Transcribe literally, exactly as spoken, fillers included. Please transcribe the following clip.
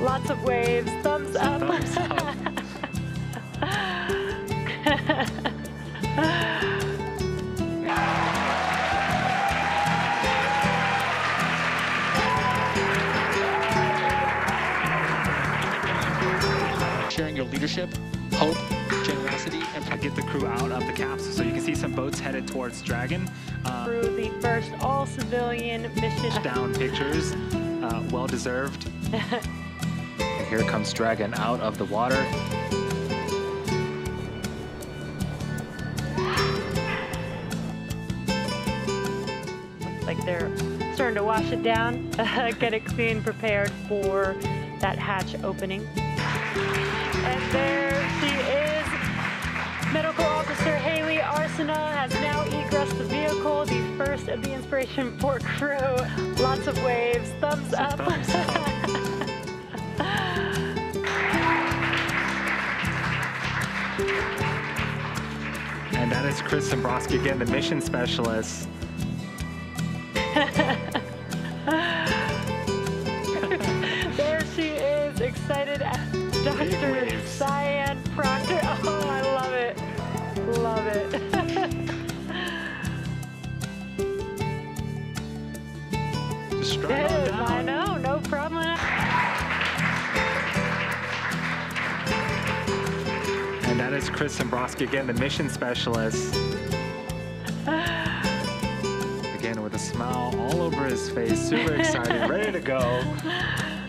Lots of waves, thumbs up. Thumbs up. Sharing your leadership, hope, generosity, and to get the crew out of the caps. So you can see some boats headed towards Dragon. Uh, through the first all-civilian mission. Down pictures, uh, well-deserved. And here comes Dragon out of the water. Like they're starting to wash it down, get it clean, prepared for that hatch opening. And there she is. Medical Officer Haley Arsena has now egressed the vehicle, the first of the Inspiration Four crew. Lots of waves, thumbs Some up. Thumbs up. And that is Chris Sembroski again, the mission specialist. There she is, excited as Doctor Cyan Proctor. Oh, I love it. Love it. Just straight on down. I know, no problem. And that is Chris Sembroski again, the mission specialist. Again, with a smile all over his face, super excited, ready to go.